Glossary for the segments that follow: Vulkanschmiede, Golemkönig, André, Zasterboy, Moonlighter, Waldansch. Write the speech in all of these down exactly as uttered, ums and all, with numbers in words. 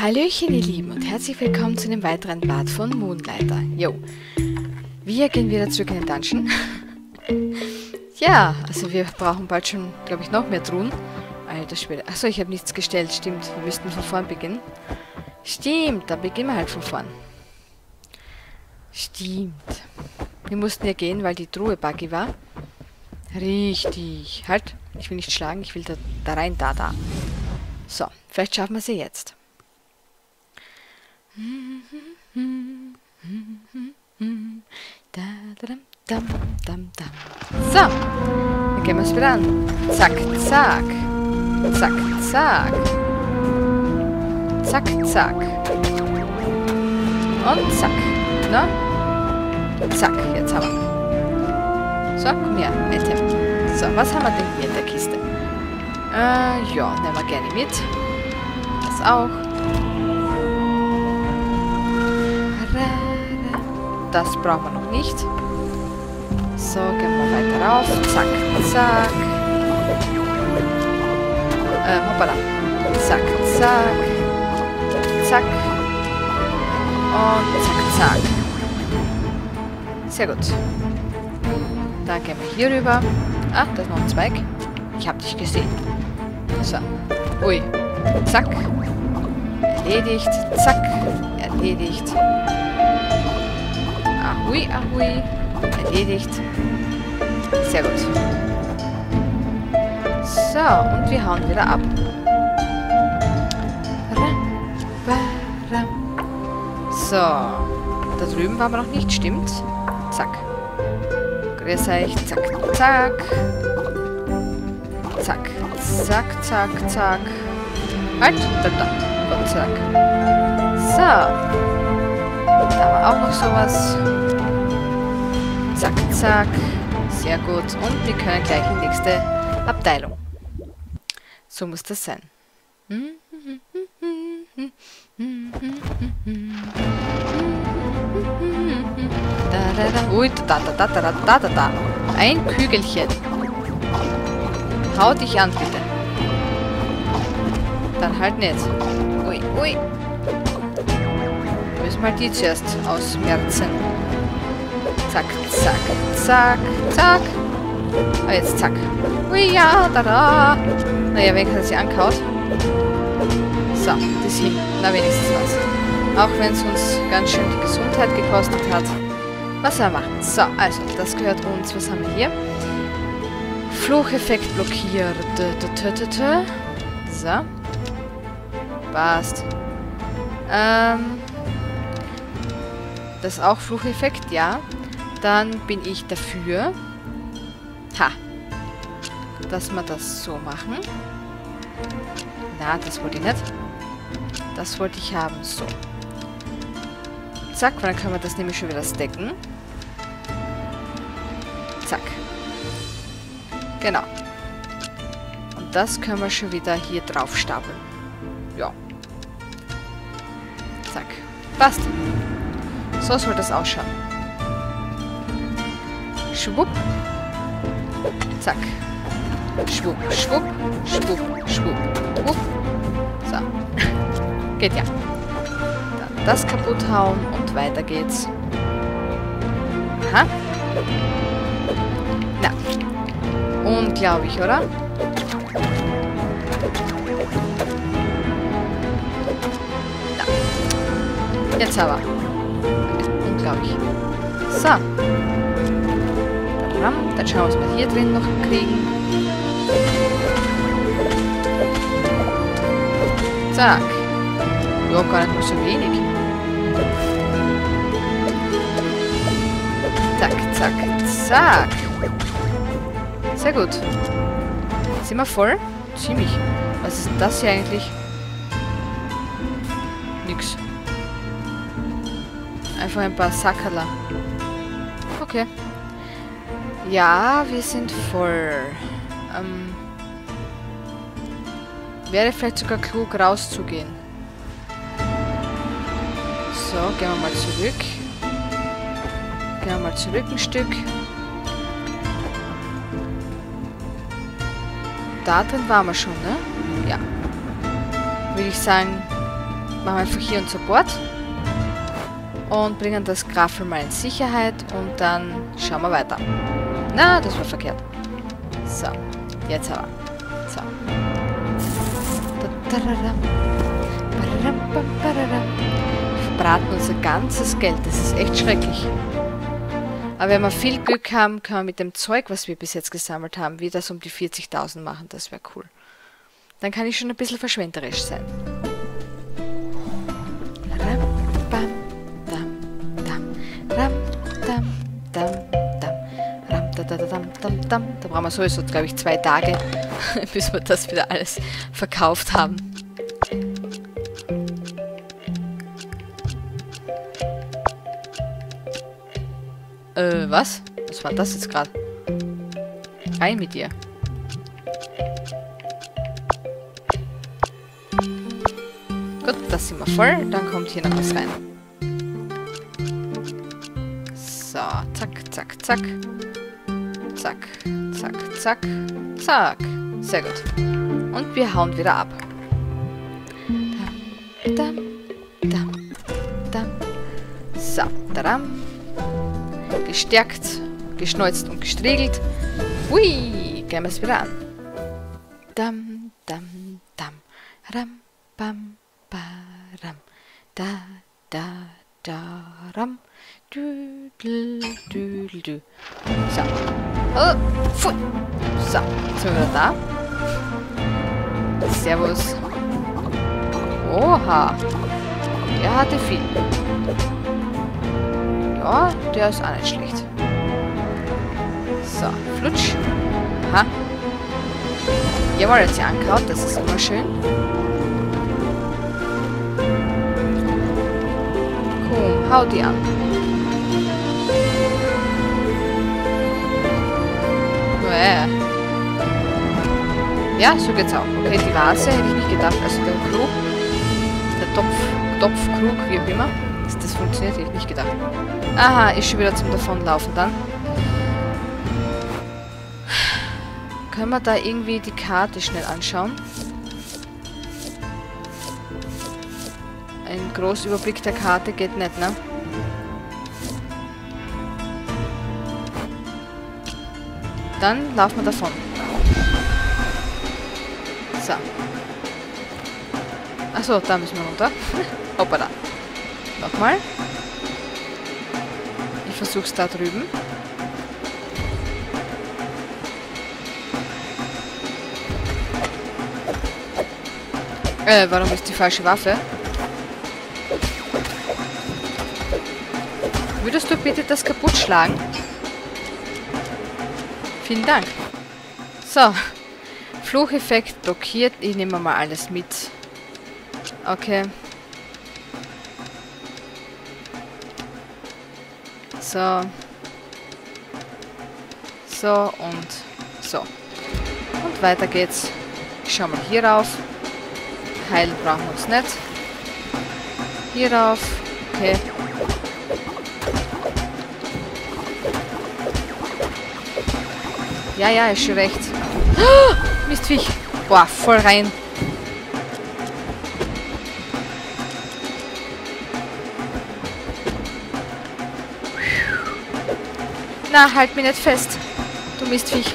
Hallöchen ihr Lieben und herzlich willkommen zu einem weiteren Part von Moonlighter. Jo, wir gehen wieder zurück in den Dungeon. Ja, also wir brauchen bald schon, glaube ich, noch mehr Truhen. Alter Schwede. Achso, ich habe nichts gestellt, stimmt. Wir müssten von vorn beginnen. Stimmt, dann beginnen wir halt von vorn. Stimmt. Wir mussten ja gehen, weil die Truhe buggy war. Richtig. Halt, ich will nicht schlagen, ich will da, da rein, da, da. So, vielleicht schaffen wir sie jetzt. So, dann gehen wir es wieder an. Zack, zack. Zack, zack. Zack, zack. Und zack. Na? Zack, jetzt haben wir. So, komm her, Mette. So, was haben wir denn hier in der Kiste? Äh, ja, nehmen wir gerne mit. Das auch. Das brauchen wir noch nicht. So, gehen wir weiter rauf. Zack, zack. Ähm, hoppala. Zack, zack. Zack. Und zack, zack. Sehr gut. Dann gehen wir hier rüber. Ah, da ist noch ein Zweig. Ich habe dich gesehen. So. Ui. Zack. Erledigt. Zack. Erledigt. Ahui, ahui. Erledigt. Sehr gut. So, und wir hauen wieder ab. So. Da drüben waren wir noch nicht, stimmt? Zack. Grüß euch. Zack, zack. Zack, zack, zack, zack. Halt, bleib da. Gott sei Dank. So. Da war auch noch sowas. Zack, zack. Sehr gut. Und wir können gleich in die nächste Abteilung. So muss das sein. Ui, da, da, da, da, da, da, da. Ein Kügelchen. Hau dich an, bitte. Dann halt nicht. Ui, ui. Müssen wir die zuerst ausmerzen. Zack, zack, zack, zack. Ah, jetzt zack. Ui, ja, da, da. Naja, wenigstens sie ankaut. So, das hier. Na, wenigstens was. Auch wenn es uns ganz schön die Gesundheit gekostet hat. Was soll man machen? So, also, das gehört uns. Was haben wir hier? Flucheffekt blockiert. So. Passt. Ähm... Das ist auch Flucheffekt, ja. Dann bin ich dafür. Ha. Dass wir das so machen. Na, das wollte ich nicht. Das wollte ich haben, so. Zack, weil dann können wir das nämlich schon wieder stacken. Zack. Genau. Und das können wir schon wieder hier drauf stapeln. Ja. Zack. Passt. So soll das ausschauen. Schwupp. Zack. Schwupp, schwupp, schwupp, schwupp, schwupp. So. Geht ja. Dann das kaputt hauen und weiter geht's. Aha. Na. Unglaublich, oder? Na. Jetzt aber. Unglaublich. So. Dann schauen wir, was wir hier drin noch kriegen. Zack. Ja, gar nicht mal so wenig. Zack, zack, zack. Sehr gut. Sind wir voll? Ziemlich. Was ist das hier eigentlich? Nix. Einfach ein paar Sackerler. Okay. Ja, wir sind voll. Ähm, wäre vielleicht sogar klug, rauszugehen. So, gehen wir mal zurück. Gehen wir mal zurück ein Stück. Da drin waren wir schon, ne? Ja. Würde ich sagen, machen wir einfach hier einen Support und bringen das Graffel mal in Sicherheit und dann schauen wir weiter. Na, das war verkehrt. So, jetzt aber. So. Wir verbraten unser ganzes Geld, das ist echt schrecklich. Aber wenn wir viel Glück haben, können wir mit dem Zeug, was wir bis jetzt gesammelt haben, wieder so um die vierzigtausend machen. Das wäre cool. Dann kann ich schon ein bisschen verschwenderisch sein. Da brauchen wir sowieso, glaube ich, zwei Tage, bis wir das wieder alles verkauft haben. Äh, was? Was war das jetzt gerade? Rein mit dir. Gut, das sind wir voll. Dann kommt hier noch was rein. So, zack, zack, zack. Zack, zack, zack, zack. Sehr gut. Und wir hauen wieder ab. Dam, dam, dam, dam. So, dadam. Gestärkt, geschneuzt und gestriegelt. Hui, gehen wir es wieder an. Dam, dam, dam. Ram, bam, baram. Da, da, da, ram. Düdel, düdel, dü. So. Oh, pfui. So, jetzt sind wir wieder da. Servus. Oha. Er hatte viel. Ja, der ist auch nicht schlecht. So, flutsch. Aha. Jawohl, jetzt hier angehaut, das ist immer schön. Komm, hau die an. Uäh. Ja, so geht's auch. Okay, die Vase hätte ich nicht gedacht. Also der Krug, der Topf, Topfkrug, wie auch immer. Das funktioniert, hätte ich nicht gedacht. Aha, ist schon wieder zum Davonlaufen dann. Können wir da irgendwie die Karte schnell anschauen? Ein Großüberblick der Karte geht nicht, ne? Dann laufen wir davon. So. Achso, da müssen wir runter. Hoppala. Nochmal. Ich versuch's da drüben. Äh, warum ist die falsche Waffe? Würdest du bitte das kaputt schlagen? Vielen Dank. So. Flucheffekt blockiert. Ich nehme mal alles mit. Okay. So. So und so. Und weiter geht's. Ich schau mal hier rauf. Heilen brauchen wir uns nicht. Hier rauf. Okay. Ja, ja, ist schon recht. Oh, Mistviech. Boah, voll rein. Na, halt mich nicht fest, du Mistviech.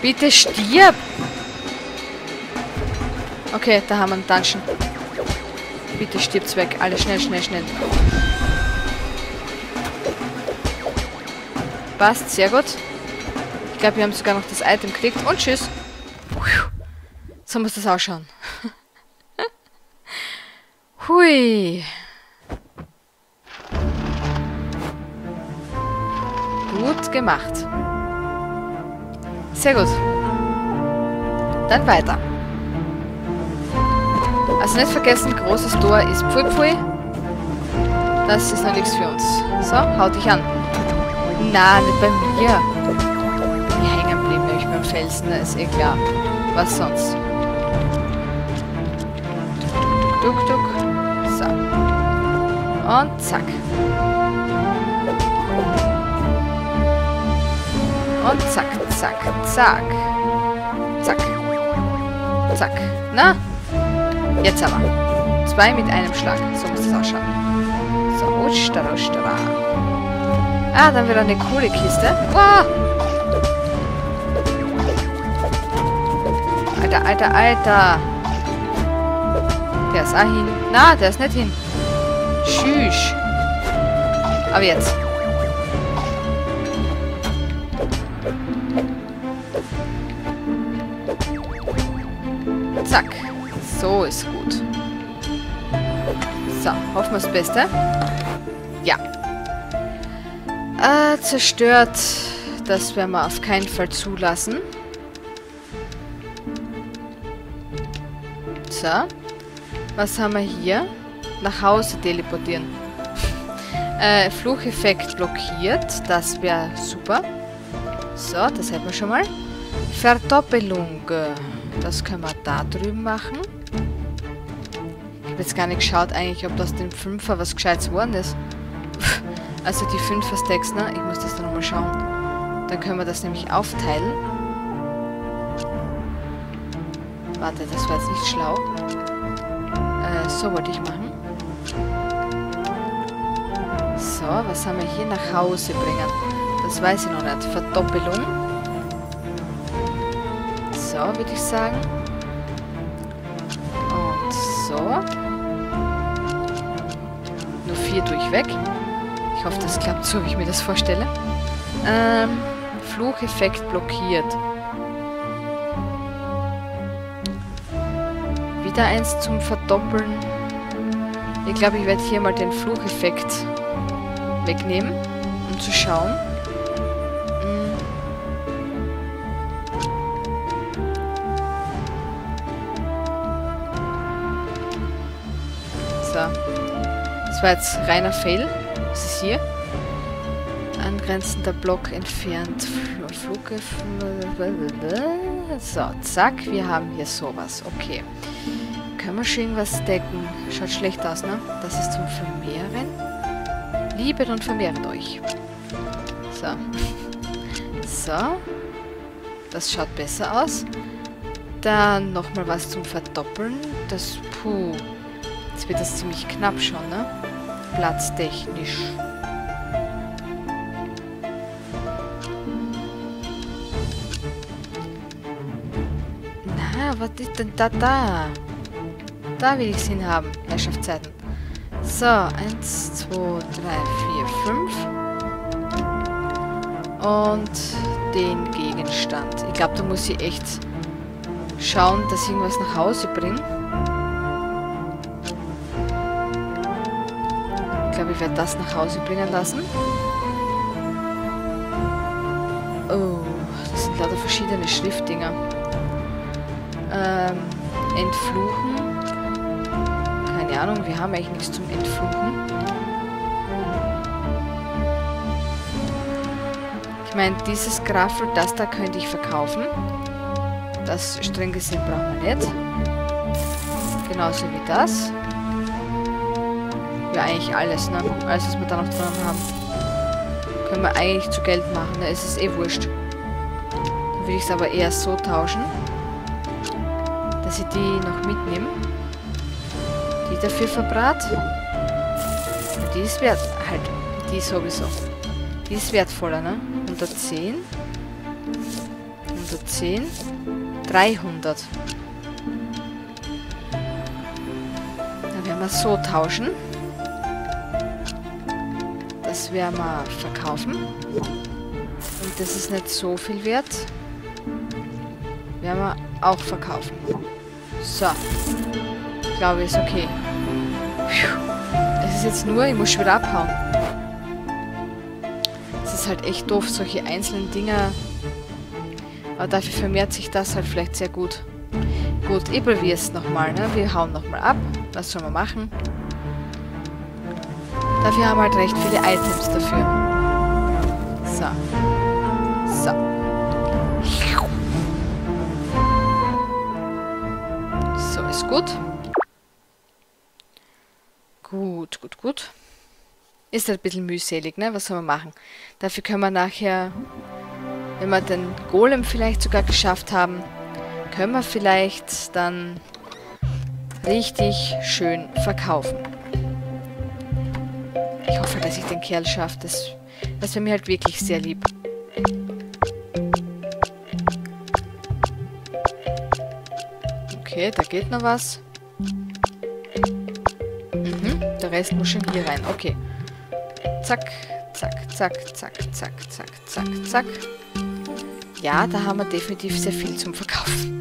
Bitte stirb! Okay, da haben wir einen Dungeon. Bitte stirbt's weg. Alle schnell, schnell, schnell. Passt, sehr gut. Ich glaube, wir haben sogar noch das Item gekriegt. Und tschüss. So muss das ausschauen. Hui. Gut gemacht. Sehr gut. Dann weiter. Also nicht vergessen, großes Tor ist Pfui Pfui. Das ist noch nichts für uns. So, hau dich an. Na, nicht bei mir. Ich bin hängen geblieben, nämlich beim Felsen, ne? Ist eh klar. Was sonst? Duck, duck, duck. So. Und zack. Und zack, zack, zack. Zack. Zack. Na? Jetzt aber. Zwei mit einem Schlag. So muss das ausschauen. So, Utschdara, Utschdara. Ah, dann wieder eine Kohlekiste. Wow! Alter, alter, alter. Der ist auch hin. Na, der ist nicht hin. Tschüss. Aber jetzt. Zack. So ist gut. So, hoffen wir das Beste. Ja. Äh, zerstört. Das werden wir auf keinen Fall zulassen. So. Was haben wir hier? Nach Hause teleportieren. Äh, Flucheffekt blockiert. Das wäre super. So, das hätten wir schon mal. Verdoppelung. Das können wir da drüben machen. Ich habe jetzt gar nicht geschaut eigentlich, ob das dem Fünfer was Gescheites geworden ist. Also die Fünfer-Stacks, ne? Ich muss das dann nochmal schauen. Dann können wir das nämlich aufteilen. Warte, das war jetzt nicht schlau. Äh, so wollte ich machen. So, was haben wir hier nach Hause bringen? Das weiß ich noch nicht. Verdoppelung. So, würde ich sagen. Und so. Nur vier durchweg. Ich hoffe, das klappt so, wie ich mir das vorstelle. Ähm, Flucheffekt blockiert. Wieder eins zum Verdoppeln. Ich glaube, ich werde hier mal den Flucheffekt wegnehmen, um zu schauen. So. Das war jetzt reiner Fail. Was ist hier? Angrenzender Block entfernt. So, zack. Wir haben hier sowas. Okay. Können wir schon irgendwas stacken? Schaut schlecht aus, ne? Das ist zum Vermehren. Liebet und vermehrt euch. So. So. Das schaut besser aus. Dann nochmal was zum Verdoppeln. Das, puh. Jetzt wird das ziemlich knapp schon, ne? Platztechnisch. Na, was ist denn da da? Da will ich es hinhaben. Herrschaftszeiten. So, eins, zwei, drei, vier, fünf. Und den Gegenstand. Ich glaube, da muss ich echt schauen, dass ich irgendwas nach Hause bringe. Ich glaube, ich werde das nach Hause bringen lassen. Oh, das sind leider verschiedene Schriftdinger. Ähm, entfluchen. Keine Ahnung, wir haben eigentlich nichts zum Entfluchen. Ich meine, dieses Graffel, das da könnte ich verkaufen. Das streng gesehen brauchen wir nicht. Genauso wie das. Ja, eigentlich alles, ne? Alles, was wir da noch dran haben. Können wir eigentlich zu Geld machen, da ist es eh wurscht. Dann würde ich es aber eher so tauschen, dass ich die noch mitnehme. Die dafür verbrat. Die ist wert... halt, die sowieso. Die ist wertvoller, ne? hundertzehn. hundertzehn. dreihundert. Dann werden wir so tauschen. Das werden wir verkaufen. Und das ist nicht so viel wert. Werden wir auch verkaufen. So. Ich glaube, ist okay. Es ist jetzt nur, ich muss schon wieder abhauen. Es ist halt echt doof, solche einzelnen Dinger. Aber dafür vermehrt sich das halt vielleicht sehr gut. Gut, ich probiere es nochmal, ne? Wir hauen nochmal ab. Was sollen wir machen? Dafür haben wir halt recht viele Items dafür. So. So. So ist gut. Gut, gut, gut. Ist halt ein bisschen mühselig, ne? Was soll man machen? Dafür können wir nachher, wenn wir den Golem vielleicht sogar geschafft haben, können wir vielleicht dann richtig schön verkaufen. Ich hoffe, dass ich den Kerl schaffe. Das, das wäre mir halt wirklich sehr lieb. Okay, da geht noch was. Mhm, der Rest muss schon hier rein. Okay. Zack, zack, zack, zack, zack, zack, zack, zack. Ja, da haben wir definitiv sehr viel zum Verkaufen.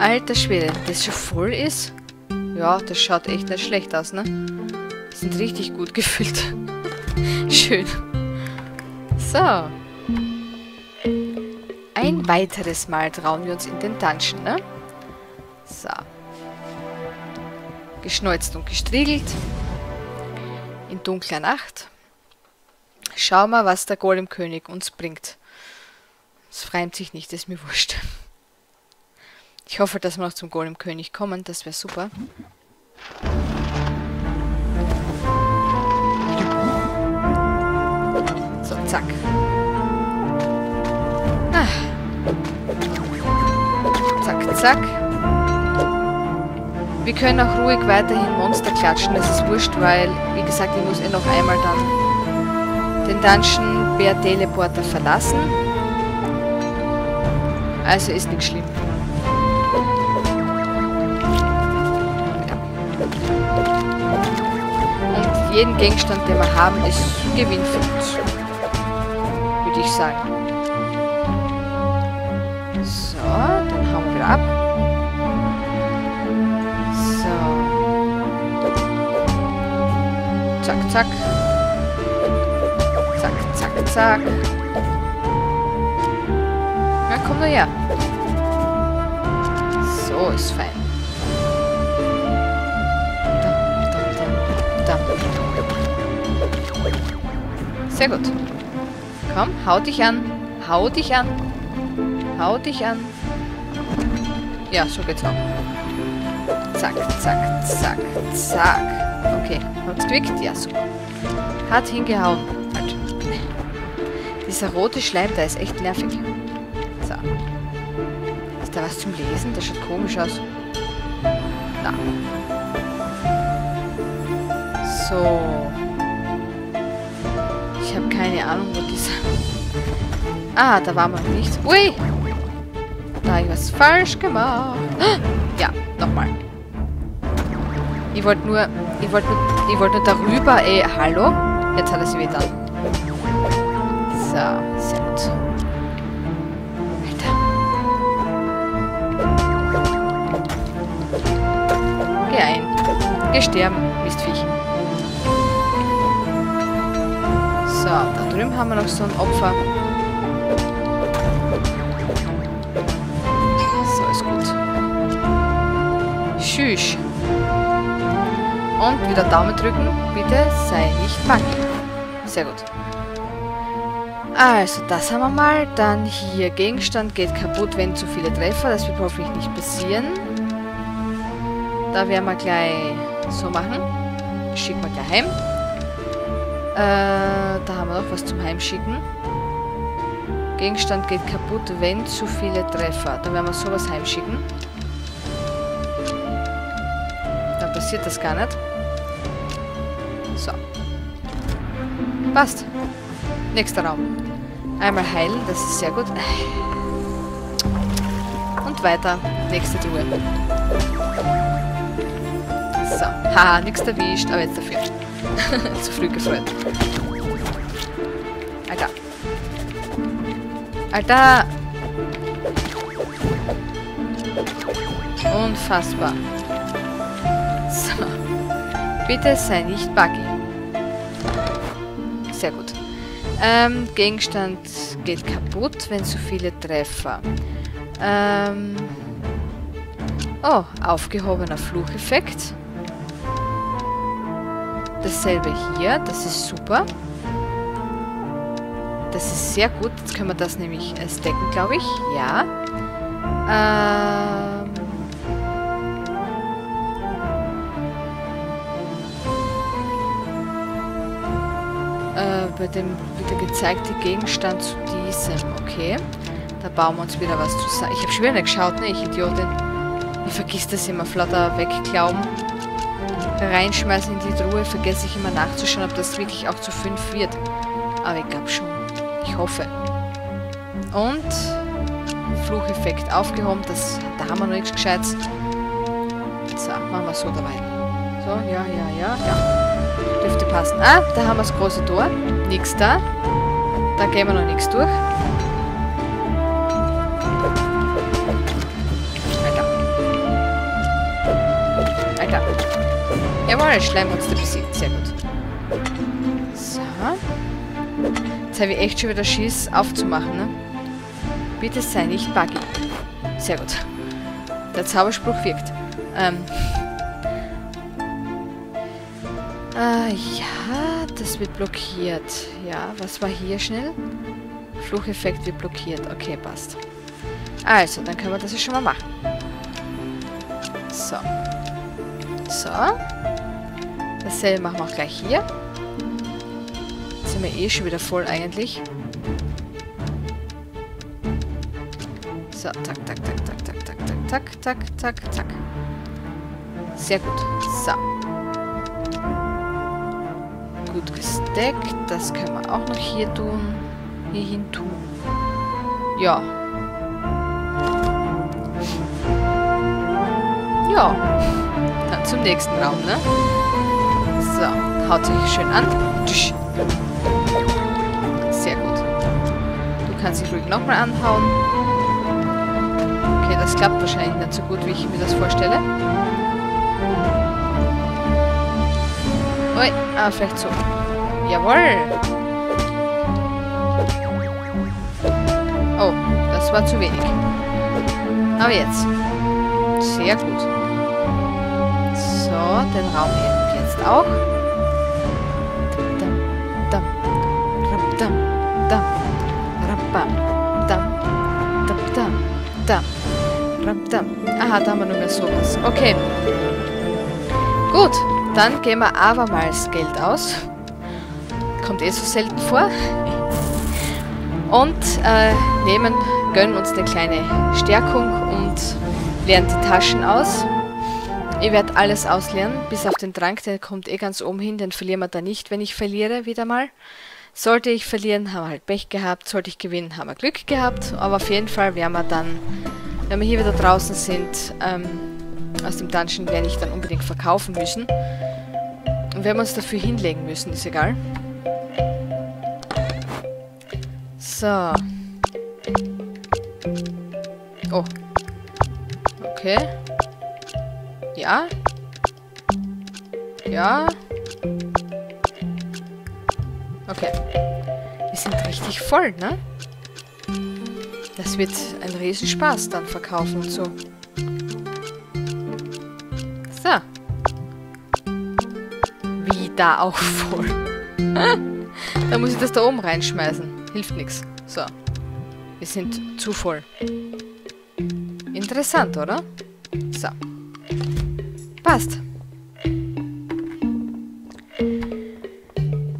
Alter Schwede, das schon voll ist? Ja, das schaut echt nicht schlecht aus, ne? Die sind richtig gut gefüllt. Schön. So. Ein weiteres Mal trauen wir uns in den Dungeon, ne? So. Geschneuzt und gestriegelt. In dunkler Nacht. Schau mal, was der Golemkönig uns bringt. Es freimt sich nicht, ist mir wurscht. Ich hoffe, dass wir noch zum Golemkönig kommen, das wäre super. So, zack. Ah. Zack, zack. Wir können auch ruhig weiterhin Monster klatschen, das ist wurscht, weil, wie gesagt, ich muss eh noch einmal dann den Dungeon per Teleporter verlassen. Also ist nichts schlimm. Ja. Und jeden Gegenstand, den wir haben, ist Gewinn für uns. Würde ich sagen. So, dann hauen wir ab. So. Zack, zack. Zack, zack, zack. Ja, komm nur her. So, ist fein. Da, da, da, da. Sehr gut. Komm, hau dich an. Hau dich an. Hau dich an. Ja, so geht's auch. Zack, zack, zack, zack. Okay, hat's gewickt? Ja, super. Hat hingehauen. Halt. Dieser rote Schleim, der ist echt nervig. So. Ist da was zum Lesen? Das schaut komisch aus. Na. So. Ich habe keine Ahnung, wo dieser... Ah, da war mal nichts. Ui! Da habe ich was falsch gemacht. Ja, nochmal. Ich wollte nur... Ich wollte nur, wollt nur darüber... Ey, hallo? Jetzt hat er sie wieder. So, sehr gut. Ein. Gesterben, Mistviech. So, da drüben haben wir noch so ein Opfer. So, ist gut. Tschüss. Und wieder Daumen drücken. Bitte sei nicht bang. Sehr gut. Also, das haben wir mal. Dann hier, Gegenstand geht kaputt, wenn zu viele Treffer. Das wird hoffentlich nicht passieren. Da werden wir gleich so machen. Schicken wir gleich heim. Äh, da haben wir noch was zum Heimschicken. Gegenstand geht kaputt, wenn zu viele Treffer. Da werden wir sowas heimschicken. Dann passiert das gar nicht. So. Passt. Nächster Raum. Einmal heilen, das ist sehr gut. Und weiter. Nächste Truhe. So, haha, nichts erwischt, aber jetzt dafür. Zu früh gefreut. Alter. Alter! Unfassbar. So. Bitte sei nicht buggy. Sehr gut. Ähm, Gegenstand geht kaputt, wenn zu viele Treffer. Ähm. Oh, aufgehobener Flucheffekt. Dasselbe hier, das ist super. Das ist sehr gut. Jetzt können wir das nämlich stacken, glaube ich. Ja. Ähm. Äh, bei dem wieder gezeigte Gegenstand zu diesem. Okay. Da bauen wir uns wieder was zusammen. Ich habe schon wieder nicht geschaut, ne? Ich Idiotin. Ich vergiss das immer. Flatter wegklauben. Reinschmeißen in die Truhe. Vergesse ich immer nachzuschauen, ob das wirklich auch zu fünf wird. Aber ich glaube schon. Ich hoffe. Und Flucheffekt aufgehoben. Das, da haben wir noch nichts Gescheites. So, machen wir so dabei. So, ja, ja, ja, ja. Dürfte passen. Ah, da haben wir das große Tor. Nix da. Da gehen wir noch nichts durch. Alter. Alter. Jawohl, Schleimmonster besiegt. Sehr gut. So. Jetzt habe ich echt schon wieder Schiss aufzumachen, ne? Bitte sei nicht buggy. Sehr gut. Der Zauberspruch wirkt. Ähm. Ah, ja, das wird blockiert. Ja, was war hier schnell? Flucheffekt wird blockiert. Okay, passt. Also, dann können wir das ja schon mal machen. So. So. Dasselbe machen wir auch gleich hier. Jetzt sind wir eh schon wieder voll eigentlich. So, tak, tak, tak, tak, tak, tak, tak, tak, tak, tak, tak. Sehr gut. So. Gut gesteckt. Das können wir auch noch hier tun. Hier hin tun. Ja. Ja. Dann zum nächsten Raum, ne? So. Haut euch schön an. Sehr gut. Du kannst dich ruhig nochmal anhauen. Okay, das klappt wahrscheinlich nicht so gut, wie ich mir das vorstelle. Ui, ah, vielleicht so. Jawohl! Oh, das war zu wenig. Aber jetzt. Sehr gut. So, den Raum eben jetzt auch. Dam, dam, dam, dam, dam, dam, dam, dam, dam, dam, dam, dam. Aha, da haben wir nur mehr sowas. Okay. Gut. Dann geben wir abermals Geld aus. Kommt eh so selten vor. Und äh, nehmen, gönnen uns eine kleine Stärkung und leeren die Taschen aus. Ich werde alles ausleeren, bis auf den Trank, der kommt eh ganz oben hin, den verlieren wir da nicht, wenn ich verliere, wieder mal. Sollte ich verlieren, haben wir halt Pech gehabt, sollte ich gewinnen, haben wir Glück gehabt. Aber auf jeden Fall werden wir dann, wenn wir hier wieder draußen sind, ähm, aus dem Dungeon werde ich dann unbedingt verkaufen müssen. Und wenn wir uns dafür hinlegen müssen, ist egal. So. Oh. Okay. Ja. Ja. Okay. Wir sind richtig voll, ne? Das wird ein Riesenspaß dann verkaufen und so. So. Wieder auch voll. Dann muss ich das da oben reinschmeißen. Hilft nichts. So. Wir sind zu voll. Interessant, oder? So. Passt.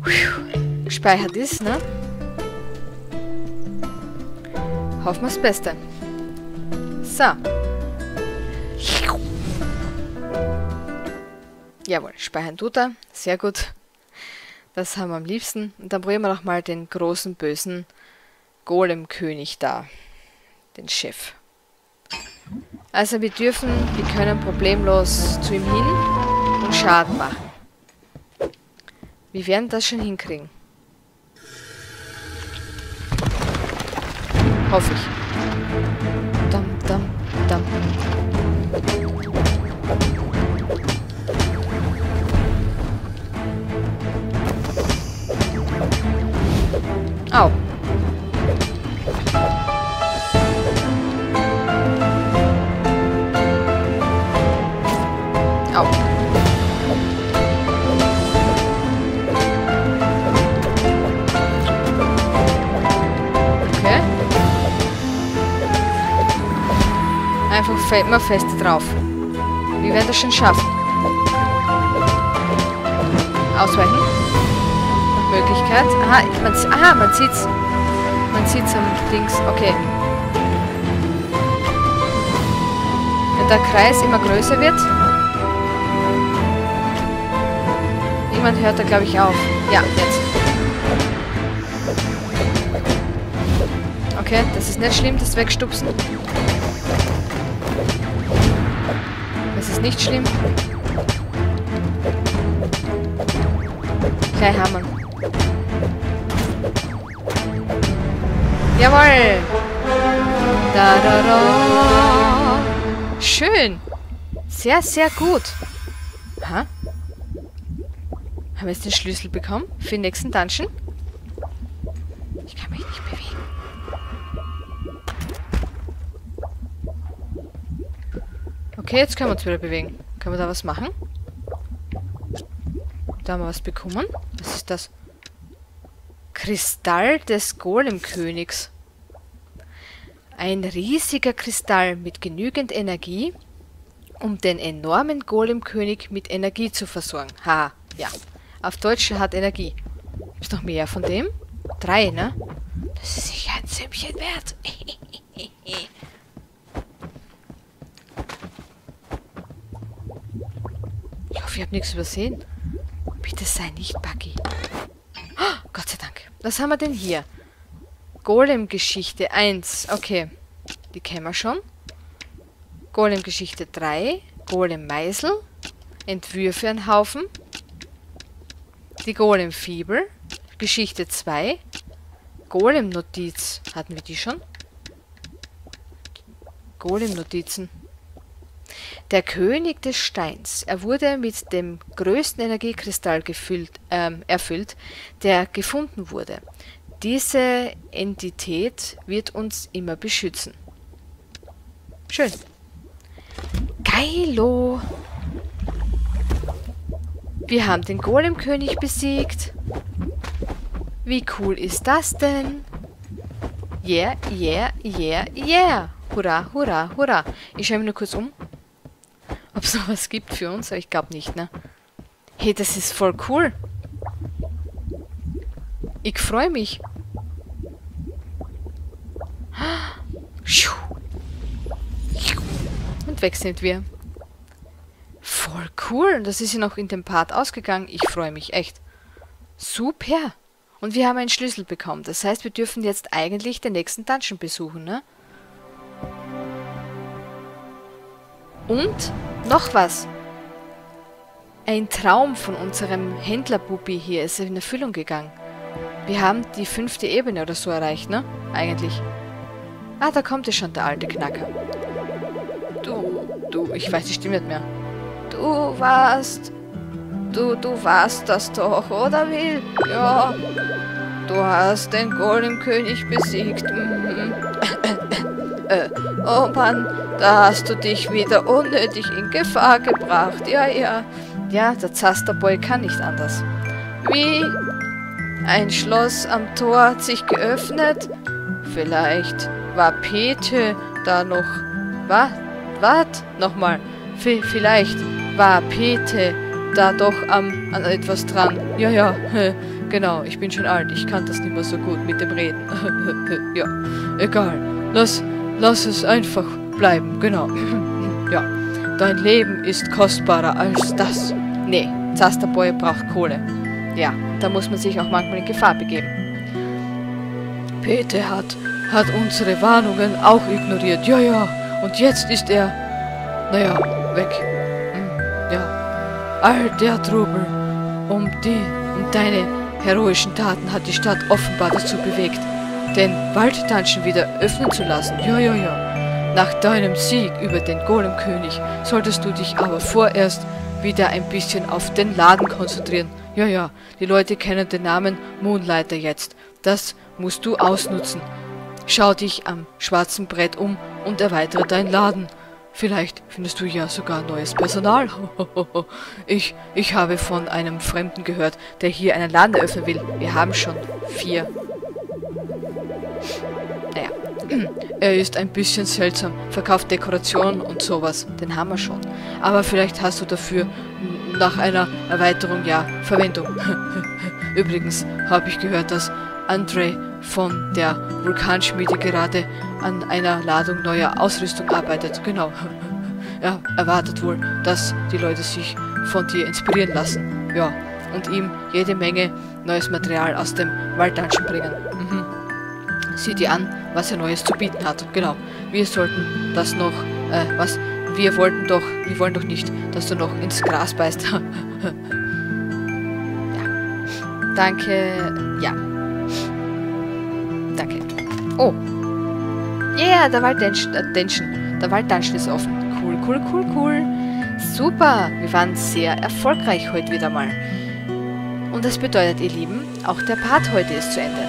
Puh. Gespeichert ist, ne? Hoffen wir das Beste. So. Jawohl, speichern tut er. Sehr gut. Das haben wir am liebsten. Und dann probieren wir nochmal den großen, bösen Golemkönig da. Den Chef. Also wir dürfen, wir können problemlos zu ihm hin und Schaden machen. Wir werden das schon hinkriegen. Hoffe ich. Dam, dam, dam. Au. Au. Okay. Einfach fällt man fest drauf. Wir werden das schon schaffen. Ausweichen. Möglichkeit. Aha, man, aha, man sieht's. Man sieht's am Dings. Okay. wenn der Kreis immer größer wird. Niemand hört da, glaube ich, auf. Ja, jetzt. Okay, das ist nicht schlimm, das Wegstupsen. Das ist nicht schlimm. Gleich Hammer. Jawohl! Da, da, da. Schön! Sehr, sehr gut! Aha. Haben wir jetzt den Schlüssel bekommen für den nächsten Dungeon? Ich kann mich nicht bewegen. Okay, jetzt können wir uns wieder bewegen. Können wir da was machen? Da haben wir was bekommen. Was ist das? Kristall des Golemkönigs. Ein riesiger Kristall mit genügend Energie, um den enormen Golemkönig mit Energie zu versorgen. Haha, ja. Auf Deutsch hat Energie. Gibt es noch mehr von dem? Drei, ne? Das ist sicher ein Sümmchen wert. Ich hoffe, ich habe nichts übersehen. Bitte sei nicht buggy. Oh, Gott sei Dank. Was haben wir denn hier? Golem-Geschichte eins. Okay, die kennen wir schon. Golem-Geschichte drei. Golem-Meißel. Entwürfe einen Haufen. Die Golem-Fibel. Geschichte zwei. Golem-Notiz. Hatten wir die schon? Golem-Notizen. Der König des Steins. Er wurde mit dem größten Energiekristall gefüllt, ähm, erfüllt, der gefunden wurde. Diese Entität wird uns immer beschützen. Schön. Geilo! Wir haben den Golemkönig besiegt. Wie cool ist das denn? Yeah, yeah, yeah, yeah! Hurra, hurra, hurra! Ich schaue mich nur kurz um, ob es noch was gibt für uns, aber ich glaube nicht, ne? Hey, das ist voll cool. Ich freue mich. Und weg sind wir. Voll cool. Das ist ja noch in dem Part ausgegangen. Ich freue mich echt. Super. Und wir haben einen Schlüssel bekommen. Das heißt, wir dürfen jetzt eigentlich den nächsten Dungeon besuchen, ne? Und noch was. Ein Traum von unserem Händlerbubi hier ist in Erfüllung gegangen. Wir haben die fünfte Ebene oder so erreicht, ne? Eigentlich. Ah, da kommt ja schon der alte Knacker. Du, du, ich weiß die Stimme nicht mehr. Du warst... Du, du warst das doch, oder Will? Ja. Du hast den Golemkönig besiegt. Mhm. äh, oh Mann, da hast du dich wieder unnötig in Gefahr gebracht. Ja, ja. Ja, der Zasterboy kann nicht anders. Wie... Ein Schloss am Tor hat sich geöffnet. Vielleicht war Pete da noch... Was? Was? Nochmal. V- vielleicht war Pete da doch am, an etwas dran. Ja, ja. Genau, ich bin schon alt. Ich kann das nicht mehr so gut mit dem Reden. Ja, egal. Lass, lass es einfach bleiben. Genau. Ja. Dein Leben ist kostbarer als das. Nee, Zasterboy braucht Kohle. Ja, da muss man sich auch manchmal in Gefahr begeben. Peter hat, hat unsere Warnungen auch ignoriert. Ja, ja. Und jetzt ist er... Naja, weg. Hm, ja. All der Trubel um die, um deine heroischen Taten hat die Stadt offenbar dazu bewegt, den Waldtanschen wieder öffnen zu lassen. Ja, ja, ja. Nach deinem Sieg über den Golemkönig solltest du dich aber vorerst wieder ein bisschen auf den Laden konzentrieren. Ja, ja, die Leute kennen den Namen Moonlighter jetzt. Das musst du ausnutzen. Schau dich am schwarzen Brett um und erweitere deinen Laden. Vielleicht findest du ja sogar neues Personal. Ich, ich habe von einem Fremden gehört, der hier einen Laden eröffnen will. Wir haben schon vier. Naja, er ist ein bisschen seltsam. Verkauft Dekorationen und sowas. Den haben wir schon. Aber vielleicht hast du dafür... Nach einer Erweiterung, ja, Verwendung. Übrigens habe ich gehört, dass André von der Vulkanschmiede gerade an einer Ladung neuer Ausrüstung arbeitet. Genau. Er erwartet wohl, dass die Leute sich von dir inspirieren lassen. Ja, und ihm jede Menge neues Material aus dem Waldanschen bringen. Mhm. Sieh dir an, was er Neues zu bieten hat. Genau, wir sollten das noch, äh, was, wir wollten doch, wir wollen doch nicht, dass du noch ins Gras beißt. Ja. Danke, ja. Danke. Oh. Yeah, der Waldansch, der Waldansch ist offen. Cool, cool, cool, cool. Super, wir waren sehr erfolgreich heute wieder mal. Und das bedeutet, ihr Lieben, auch der Part heute ist zu Ende.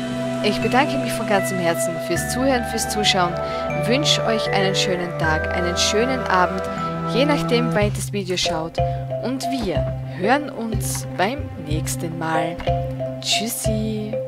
Ich bedanke mich von ganzem Herzen fürs Zuhören, fürs Zuschauen, wünsche euch einen schönen Tag, einen schönen Abend, je nachdem, wann ihr das Video schaut. Und wir hören uns beim nächsten Mal. Tschüssi!